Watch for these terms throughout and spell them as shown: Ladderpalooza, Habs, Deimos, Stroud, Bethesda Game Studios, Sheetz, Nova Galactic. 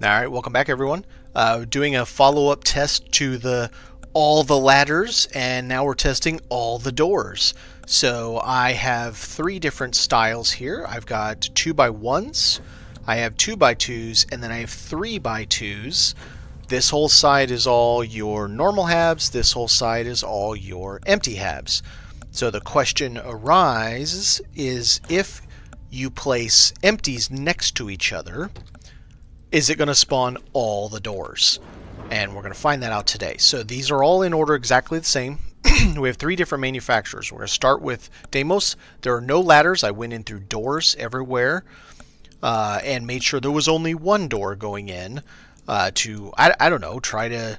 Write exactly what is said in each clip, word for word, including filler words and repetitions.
Alright, welcome back everyone. Uh, doing a follow-up test to the all the ladders, and now we're testing all the doors. So I have three different styles here. I've got two by ones, I have two by twos, and then I have three by twos. This whole side is all your normal halves, this whole side is all your empty halves. So the question arises is, if you place empties next to each other, is it going to spawn all the doors? And we're going to find that out today. So these are all in order exactly the same. We have three different manufacturers. We're going to start with Deimos. There are no ladders. I went in through doors everywhere uh, and made sure there was only one door going in uh, to, I, I don't know, try to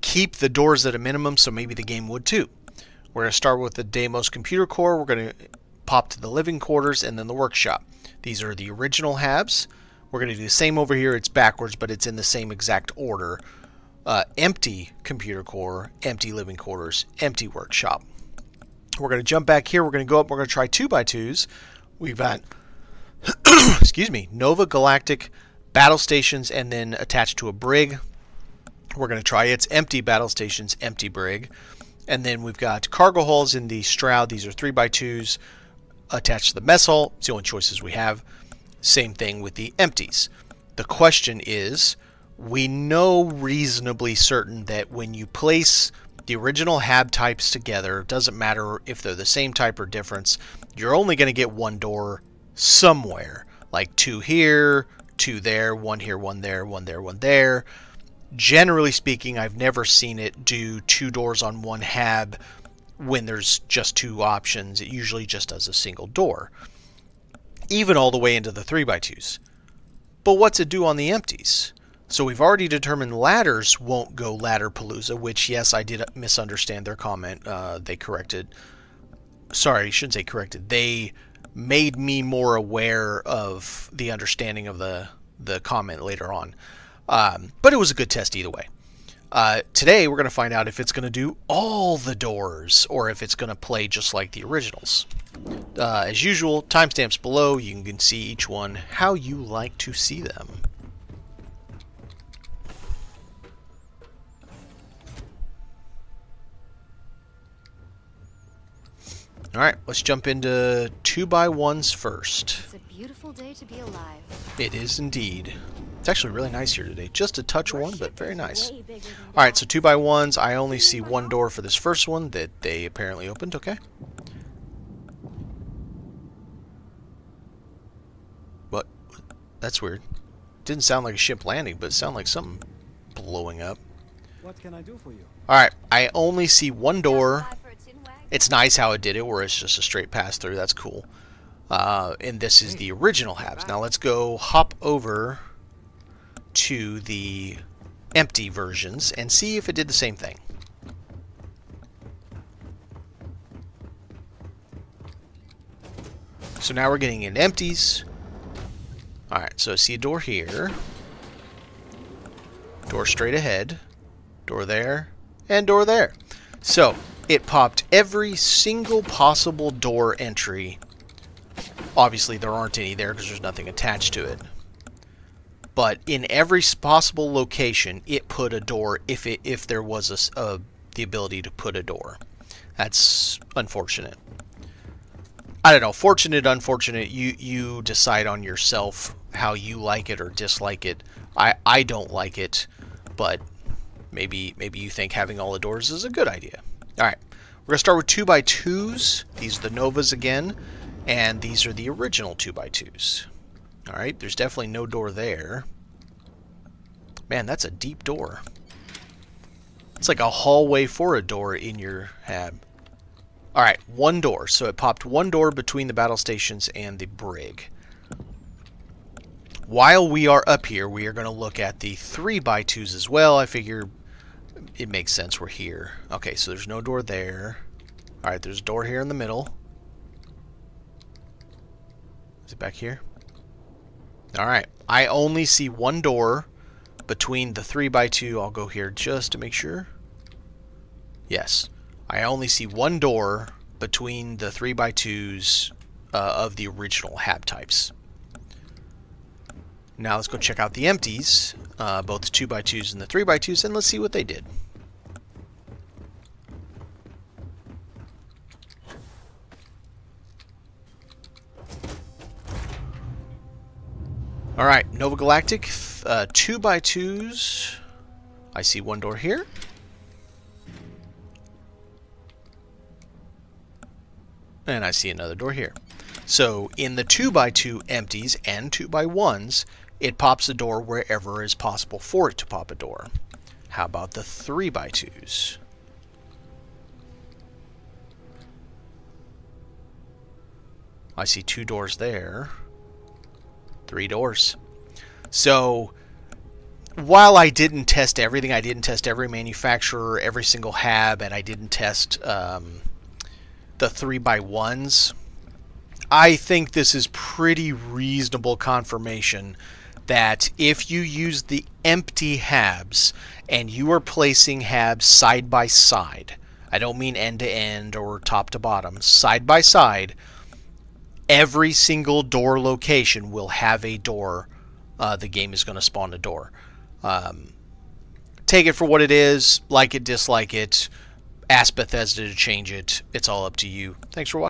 keep the doors at a minimum so maybe the game would too. We're going to start with the Deimos computer core. We're going to pop to the living quarters and then the workshop. These are the original halves. We're going to do the same over here. It's backwards, but it's in the same exact order. Uh, empty computer core, empty living quarters, empty workshop. We're going to jump back here. We're going to go up. We're going to try two by twos. We've got, excuse me, Nova Galactic battle stations and then attached to a brig. We're going to try its empty battle stations, empty brig. And then we've got cargo hulls in the Stroud. These are three by twos attached to the mess hull. It's the only choices we have. Same thing with the empties. The question is, we know reasonably certain that when you place the original hab types together, it doesn't matter if they're the same type or difference, you're only going to get one door somewhere. Like two here, two there, one here, one there, one there, one there. Generally speaking, I've never seen it do two doors on one hab when there's just two options. It usually just does a single door, even all the way into the three by twos. But what's it do on the empties? So we've already determined ladders won't go Ladderpalooza, which, yes, I did misunderstand their comment. Uh, they corrected. Sorry, I shouldn't say corrected. They made me more aware of the understanding of the, the comment later on. Um, but it was a good test either way. Uh, today, we're going to find out if it's going to do all the doors or if it's going to play just like the originals. Uh, as usual, timestamps below. You can see each one how you like to see them. All right, let's jump into two by ones first. It's a beautiful day to be alive. It is indeed. It's actually really nice here today. Just a touch warm, but very nice. All right, so two by ones. I only see one door for this first one that they apparently opened. Okay. What? That's weird. Didn't sound like a ship landing, but it sounded like something blowing up. What can I do for you? All right, I only see one door. It's nice how it did it, where it's just a straight pass through. That's cool. Uh, and this is the original halves. Now let's go hop over to the empty versions and see if it did the same thing. So now we're getting in empties. All right, so I see a door here, door straight ahead, door there, and door there. So it popped every single possible door entry. Obviously there aren't any there because there's nothing attached to it. But in every possible location, it put a door if it if there was a, a, the ability to put a door. That's unfortunate. I don't know, fortunate, unfortunate. You you decide on yourself how you like it or dislike it. I I don't like it, but maybe maybe you think having all the doors is a good idea. All right, we're gonna start with two by twos. These are the Novas again, and these are the original two by twos. All right, there's definitely no door there. Man, that's a deep door. It's like a hallway for a door in your hab. All right, one door. So it popped one door between the battle stations and the brig. While we are up here, we are going to look at the three by twos as well. I figure it makes sense we're here. Okay, so there's no door there. All right, there's a door here in the middle. Is it back here? Alright, I only see one door between the three by two. I'll go here just to make sure. Yes, I only see one door between the three by twos uh, of the original hab types. Now let's go check out the empties, uh, both the two by twos and the three by twos, and let's see what they did. Alright, Nova Galactic, uh, two by twos. I see one door here. And I see another door here. So in the two by two empties and two by ones, it pops a door wherever is possible for it to pop a door. How about the three by twos? I see two doors there. Three doors. So while I didn't test everything, I didn't test every manufacturer, every single hab, and I didn't test um, the three by ones, I think this is pretty reasonable confirmation that if you use the empty habs and you are placing habs side by side, I don't mean end to end or top to bottom, side by side, every single door location will have a door. Uh, the game is going to spawn a door. Um, take it for what it is, like it, dislike it, ask Bethesda to change it. It's all up to you. Thanks for watching.